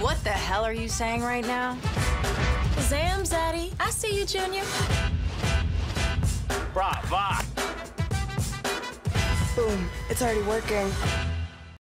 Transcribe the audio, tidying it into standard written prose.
What the hell are you saying right now? Zam Zaddy, I see you, Junior. Bravo. Boom, it's already working.